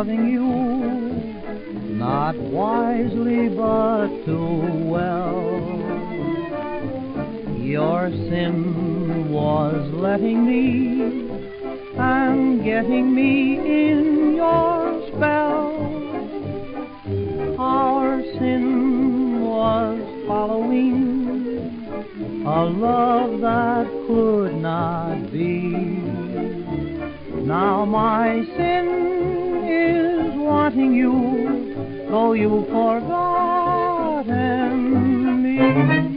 loving you, not wisely but too well. Your sin was letting me and getting me in your spell. Our sin was following a love that could not be. Now my sin is wanting you, though you've forgotten me.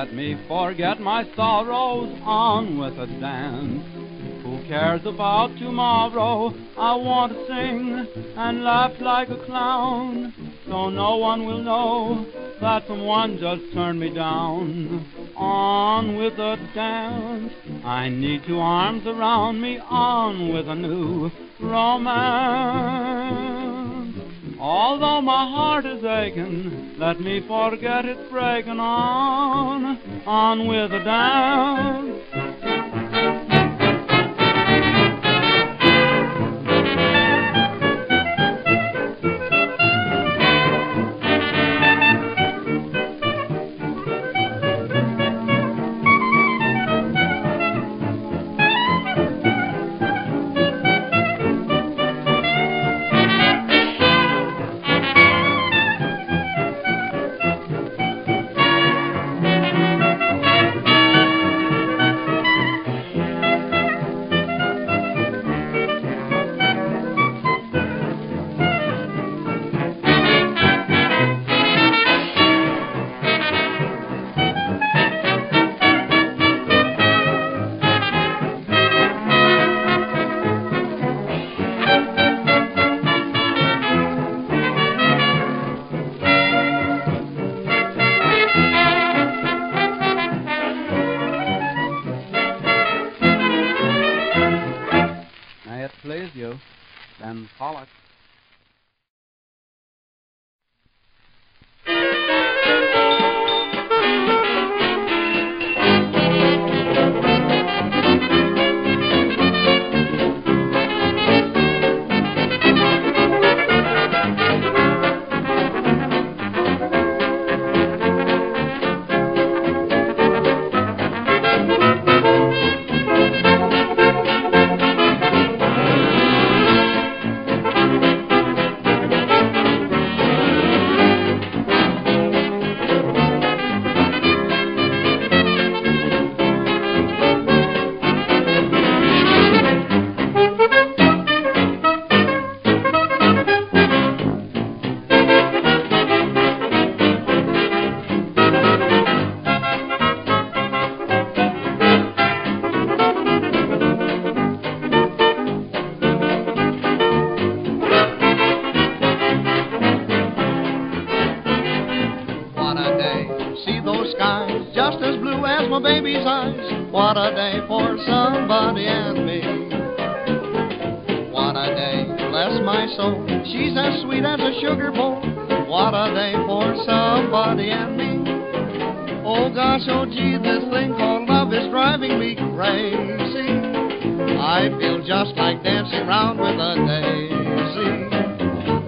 Let me forget my sorrows, on with a dance. Who cares about tomorrow? I want to sing and laugh like a clown, so no one will know that someone just turned me down. On with a dance, I need two arms around me, on with a new romance. Although my heart is aching, let me forget it's breaking, on with a dance. Please you, Ben Pollock. Baby's eyes, what a day for somebody and me. What a day, bless my soul, she's as sweet as a sugar bowl. What a day for somebody and me. Oh gosh, oh gee, this thing called love is driving me crazy. I feel just like dancing round with a daisy.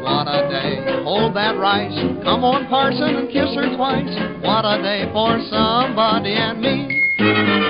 What a day, hold that rice, come on parson and kiss her twice. What a day for somebody and me.